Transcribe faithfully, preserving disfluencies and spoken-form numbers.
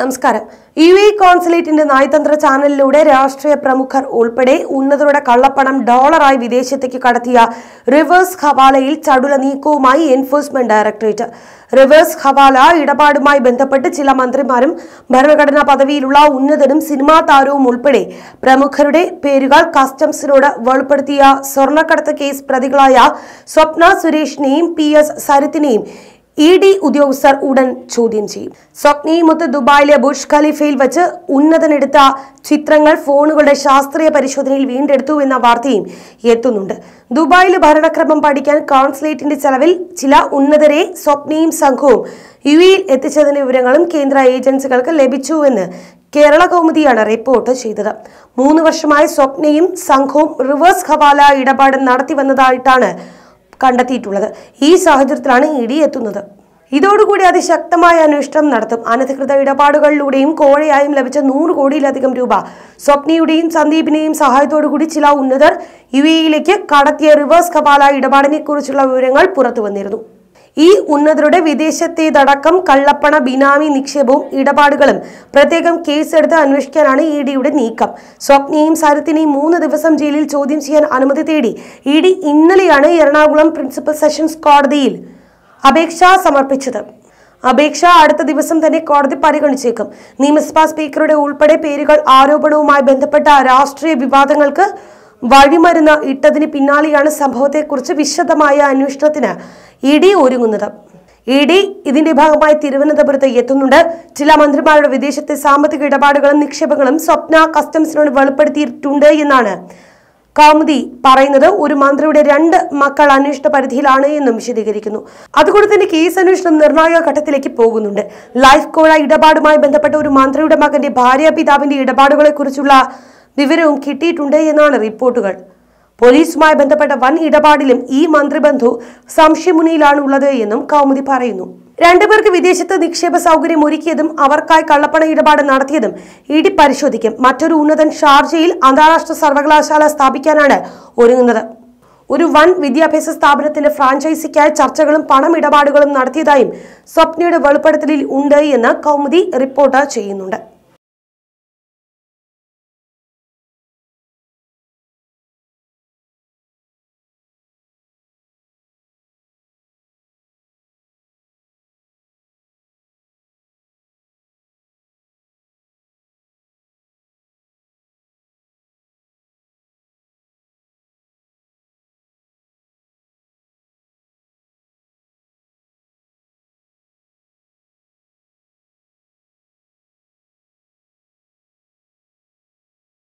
നമസ്കാരം യുഎഇ കോൺസുലേറ്റിന്റെ നയതന്ത്ര ചാനലിലൂടെ രാഷ്ട്രീയ പ്രമുഖർ ഉൾപ്പെടെ ഉന്നതരുടെ കള്ളപ്പണം ഡോളറായി വിദേശത്തേക്ക് കടത്തിയ റിവേഴ്സ് ഹവാലയിൽ ചടുല നീക്കവുമായി എൻഫോഴ്സ്മെന്റ് ഡയറക്ടറേറ്റ് റിവേഴ്സ് ഹവാല ഇടപാടുമായി ബന്ധപ്പെട്ട് ചില മന്ത്രിമാരും ഭരണഘടനാ പദവിയിലുള്ള ഉന്നതരും സിനിമാ താരവും ഉൾപ്പെടെ പ്രമുഖരുടെ പേരുകൾ കസ്റ്റംസിനോട് വെളിപ്പെടുത്തിയ സ്വർണ്ണക്കടത്ത് കേസ് പ്രതികളായ സ്വപ്ന സുരേഷിനെയും പി എസ് സരിത്തിനെയും ഇ ഡി ഉദ്യോഗസ്ഥർ ഉടൻ ചോദ്യം ചെയ്യും. സ്വപ്നയുമൊത്ത് ദുബായിലെ ബുർജ് ഖലീഫയിൽ വച്ച് ഉന്നതനെടുത്ത ചിത്രങ്ങൾ ഫോണുകളുടെ ശാസ്ത്രീയ പരിശോധനയിൽ വീണ്ടെടുത്തു എന്ന വാർത്തയും എത്തുന്നുണ്ട്. ദുബായിലെ ഭരണക്രമം പഠിക്കാൻ കോൺസുലേറ്റിന്റെ ചെലവിൽ ചില ഉന്നതരെ സ്വപ്നയും സംഘവും യുഎഇയിൽ എത്തിച്ചതിന്റെ വിവരങ്ങളും കേന്ദ്ര ഏജൻസികൾക്ക് ലഭിച്ചുവെന്ന് കേരള കൗമുദിയാണ് റിപ്പോർട്ട് ചെയ്തത്. മൂന്ന് വർഷമായി സ്വപ്നയും സംഘവും റിവേഴ്സ് ഹവാല ഇടപാട് നടത്തി വന്നതായിട്ടാണ് കണ്ടെത്തിയിട്ടുള്ളത്. ഈ സാഹചര്യത്തിലാണ് ഇ ഡി എത്തുന്നത്. ഇതോടുകൂടി അതിശക്തമായ അന്വേഷണം നടത്തും. അനധികൃത ഇടപാടുകളിലൂടെയും കോഴയായും ലഭിച്ച നൂറ് കോടിയിലധികം രൂപ സ്വപ്നയുടെയും സന്ദീപിന്റെയും സഹായത്തോടുകൂടി ചില ഉന്നതർ യു എയിലേക്ക് കടത്തിയ റിവേഴ്സ് ഹവാല ഇടപാടിനെ കുറിച്ചുള്ള വിവരങ്ങൾ പുറത്തു വന്നിരുന്നു. ഈ ഉന്നതരുടെ വിദേശത്തേതടക്കം കള്ളപ്പണ ബിനാമി നിക്ഷേപവും ഇടപാടുകളും പ്രത്യേകം കേസെടുത്ത് അന്വേഷിക്കാനാണ് ഇ ഡിയുടെ നീക്കം. സ്വപ്നയും സരിത്തിനെയും മൂന്ന് ദിവസം ജയിലിൽ ചോദ്യം ചെയ്യാൻ അനുമതി തേടി ഇ ഡി ഇന്നലെയാണ് എറണാകുളം പ്രിൻസിപ്പൽ സെഷൻസ് കോടതിയിൽ അപേക്ഷ സമർപ്പിച്ചത്. അപേക്ഷ അടുത്ത ദിവസം തന്നെ കോടതി പരിഗണിച്ചേക്കും. നിയമസഭാ സ്പീക്കറുടെ ഉൾപ്പെടെ പേരുകൾ ആരോപണവുമായി ബന്ധപ്പെട്ട രാഷ്ട്രീയ വിവാദങ്ങൾക്ക് വഴിമരുന്ന് ഇട്ടതിന് പിന്നാലെയാണ് സംഭവത്തെക്കുറിച്ച് വിശദമായ അന്വേഷണത്തിന് ഇ ഡി ഒരുങ്ങുന്നത്. ഇ ഡി ഇതിന്റെ ഭാഗമായി തിരുവനന്തപുരത്ത് എത്തുന്നുണ്ട്. ചില മന്ത്രിമാരുടെ വിദേശത്തെ സാമ്പത്തിക ഇടപാടുകളും നിക്ഷേപങ്ങളും സ്വപ്ന കസ്റ്റംസിനോട് വെളിപ്പെടുത്തിയിട്ടുണ്ട് എന്നാണ് കൗമുദി പറയുന്നത്. ഒരു മന്ത്രിയുടെ രണ്ട് മക്കൾ അന്വേഷണ പരിധിയിലാണ് എന്നും വിശദീകരിക്കുന്നു. അതുകൊണ്ട് തന്നെ കേസ് അന്വേഷണം നിർണായക ഘട്ടത്തിലേക്ക് പോകുന്നുണ്ട്. ലൈഫ് കോഴ ഇടപാടുമായി ബന്ധപ്പെട്ട ഒരു മന്ത്രിയുടെ മകന്റെ ഭാര്യാപിതാവിന്റെ ഇടപാടുകളെ കുറിച്ചുള്ള വിവരവും കിട്ടിയിട്ടുണ്ട് എന്നാണ് റിപ്പോർട്ടുകൾ. പോലീസുമായി ബന്ധപ്പെട്ട വൻ ഇടപാടിലും ഈ മന്ത്രിബന്ധു സംശയമുനയിലാണുള്ളത് എന്നും കൗമുദി പറയുന്നു. രണ്ടുപേർക്ക് വിദേശത്ത് നിക്ഷേപ സൗകര്യം ഒരുക്കിയതും അവർക്കായി കള്ളപ്പണ ഇടപാട് നടത്തിയതും ഇ ഡി പരിശോധിക്കും. മറ്റൊരു ഉന്നതൻ ഷാർജയിൽ അന്താരാഷ്ട്ര സർവകലാശാല സ്ഥാപിക്കാനാണ് ഒരുങ്ങുന്നത്. ഒരു വൻ വിദ്യാഭ്യാസ സ്ഥാപനത്തിന്റെ ഫ്രാഞ്ചൈസിക്കായി ചർച്ചകളും പണം ഇടപാടുകളും നടത്തിയതായും സ്വപ്നയുടെ വെളിപ്പെടുത്തലിൽ ഉണ്ട് എന്ന് കൗമുദി റിപ്പോർട്ട് ചെയ്യുന്നുണ്ട്.